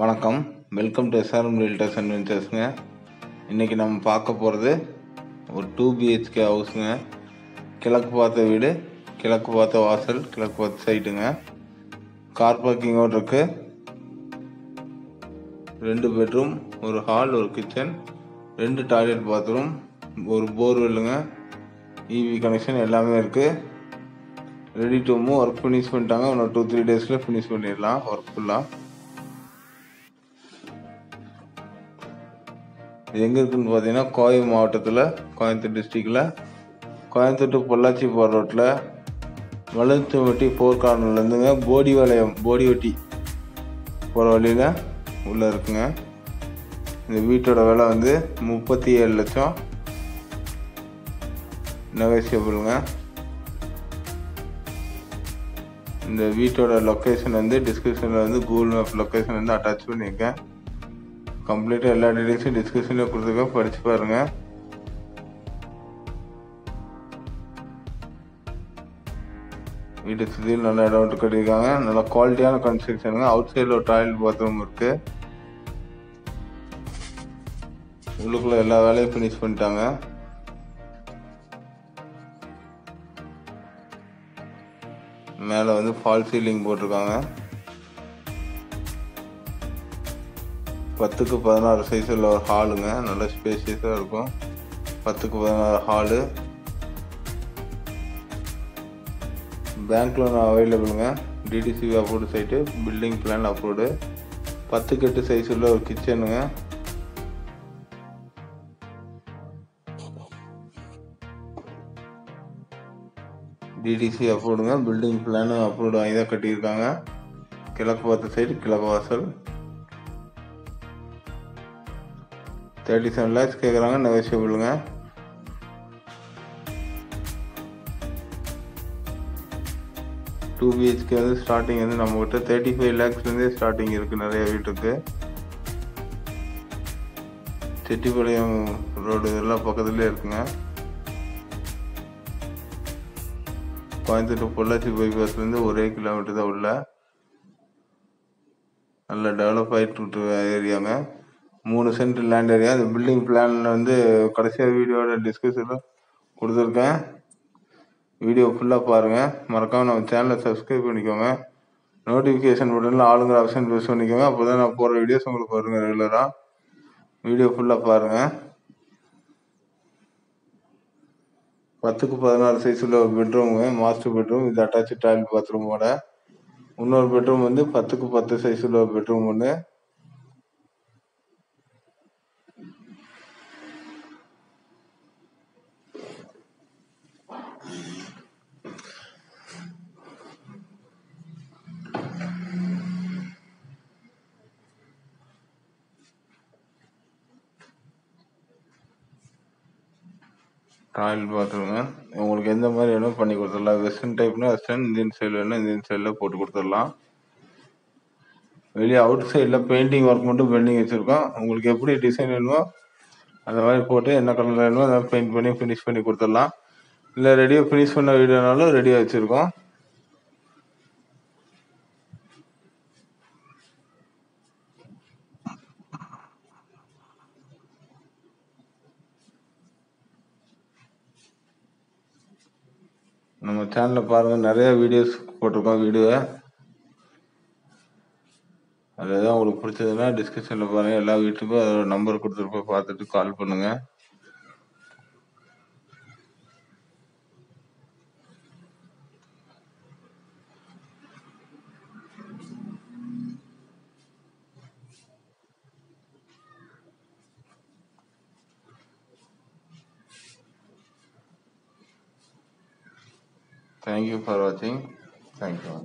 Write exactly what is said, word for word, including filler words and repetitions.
வணக்கம், welcome to SRM realtors and வெஞ்சர்ஸ்ங்க. இன்றைக்கி நம்ம பார்க்க போகிறது ஒரு டூ பிஹெச்கே ஹவுஸுங்க. கிழக்கு பார்த்த வீடு, கிழக்கு பார்த்த வாசல், கிழக்கு பார்த்த சைட்டுங்க. கார் பார்க்கிங்கோடு இருக்குது. ரெண்டு பெட்ரூம், ஒரு ஹால், ஒரு கிச்சன், ரெண்டு டாய்லெட் பாத்ரூம், ஒரு போர்வெல்லுங்க. ஈவி கனெக்ஷன் எல்லாமே இருக்குது. Ready to move. Work finish பண்ணிட்டாங்க, இன்னும் டூ த்ரீ டேஸில் ஃபினிஷ் பண்ணிடலாம் ஒர்க் ஃபுல்லாக. இது எங்கே இருக்குதுன்னு பார்த்தீங்கன்னா கோயம் மாவட்டத்தில், கோயம்புத்தூர் டிஸ்ட்ரிக்டில், கோயம்புத்தூர் டு பொள்ளாச்சி போகிற ரோட்டில், வளர்த்துவட்டி போர் கார்னர்லேருந்துங்க போடிவாளையம் போடிவட்டி போகிற வழியில் உள்ளே இருக்குங்க. இந்த வீட்டோட விலை வந்து முப்பத்தி ஏழு லட்சம் நெகோசியபிளுங்க. இந்த வீட்டோட லொக்கேஷன் வந்து டிஸ்கிரிப்ஷனில் வந்து கூகுள் மேப் லொக்கேஷன் வந்து அட்டாச் பண்ணியிருக்கேன். கம்ப்ளீட்டாக எல்லா டீடைல்ஸும் டிஸ்கிரிப்ஷனில் கொடுத்துருக்கேன், படித்து பாருங்கள். வீட்டை சுற்றி நல்ல இடம் விட்டு கட்டியிருக்காங்க. நல்லா குவாலிட்டியான கன்ஸ்ட்ரக்ஷனுங்க. அவுட் சைடில் ஒரு டாய்லெட் பாத்ரூம் இருக்குது. உள்ளுக்குள்ளே எல்லா வேலையும் ஃபினிஷ் பண்ணிட்டாங்க. மேலே வந்து ஃபால் சீலிங் போட்டிருக்காங்க. பத்துக்கு பதினாறு சைஸ் உள்ள ஒரு ஹாலுங்க. நல்ல ஸ்பேஷியஸாக இருக்கும். பத்துக்கு பதினாறு ஹாலு. பேங்க் லோன் அவைலபிளுங்க. DTCP approved site, building plan approved. பத்துக்கு எட்டு சைஸ் உள்ள ஒரு கிச்சனுங்க. டிடிசி அப்ரூவ்டுங்க, பில்டிங் பிளான் அப்ரூவ்டு வாங்கி தான் கட்டியிருக்காங்க. கிழக்கு பார்த்த சைடு, கிழக்கு வாசல். தேர்ட்டி செவன் லேக்ஸ் கேட்குறாங்க, நெகோஷியபிளுங்க. டூ பிஹெச்கே வந்து ஸ்டார்டிங் வந்து நம்மகிட்ட தேர்ட்டி ஃபைவ் லேக்ஸ்லேருந்தே ஸ்டார்டிங் இருக்குது. நிறைய வீட்டுக்கு செட்டிப்பாளையம் ரோடு எல்லாம் பக்கத்துலேயே இருக்குங்க. கோயம்புத்தூர் டு பொள்ளாச்சி பைபாஸ்லேருந்து ஒரே கிலோமீட்டர் தான் உள்ள. நல்லா டெவலப் ஆகிட்டு ஏரியாங்க. மூணு சென்ட் லேண்ட் ஏரியா. அந்த பில்டிங் பிளானில் வந்து கடைசியாக வீடியோட டிஸ்கஷனில் கொடுத்துருக்கேன். வீடியோ ஃபுல்லாக பாருங்கள். மறக்காமல் நம்ம சேனலை சப்ஸ்கிரைப் பண்ணிக்கோங்க. நோட்டிஃபிகேஷன் பட்டனில் ஆளுங்கிற ஆப்ஷன் ப்ரெஸ் பண்ணிக்கோங்க. அப்போ தான் நான் போகிற வீடியோஸ் உங்களுக்கு வருங்க ரெகுலராக. வீடியோ ஃபுல்லாக பாருங்கள். பத்துக்கு பதினாறு சைஸ் உள்ள ஒரு பெட்ரூமுங்க, மாஸ்டர் பெட்ரூம். இது அட்டாச்சு டாய்லெட் பாத்ரூமோட. இன்னொரு பெட்ரூம் வந்து பத்துக்கு பத்து சைஸ் உள்ள ஒரு பெட்ரூம் ஒன்று. டாய்லெட் பாத்ரூம்ங்க. உங்களுக்கு எந்த மாதிரி வேணும் பண்ணி கொடுத்துடலாம். வெஸ்டர்ன் டைப்னா வெஸ்டர்ன், இந்தியன் ஸ்டைல் வேணும் இந்தியன் ஸ்டைலில் போட்டு கொடுத்துடலாம். வெளியே அவுட் சைடில் பெயிண்டிங் ஒர்க் மட்டும் பெயிண்டிங் வச்சுருக்கோம். உங்களுக்கு எப்படி டிசைன் வேணுமோ அந்த மாதிரி போட்டு, என்ன கலர் வேணுமோ அதை பெயிண்ட் பண்ணி ஃபினிஷ் பண்ணி கொடுத்துடலாம். இல்லை ரெடியாக ஃபினிஷ் பண்ண வீடுனாலும் ரெடியாக வச்சுருக்கோம். நம்ம சேனலில் பாருங்கள், நிறைய வீடியோஸ் போட்டிருக்கோம். வீடியோவை அது எதாவது உங்களுக்கு பிடிச்சதுன்னா டிஸ்கிரிப்ஷனில் பாருங்கள். எல்லா வீட்டுக்கும் அதோட நம்பர் கொடுத்துருப்போம், பார்த்துட்டு கால் பண்ணுங்கள். Thank you for watching. Thank you.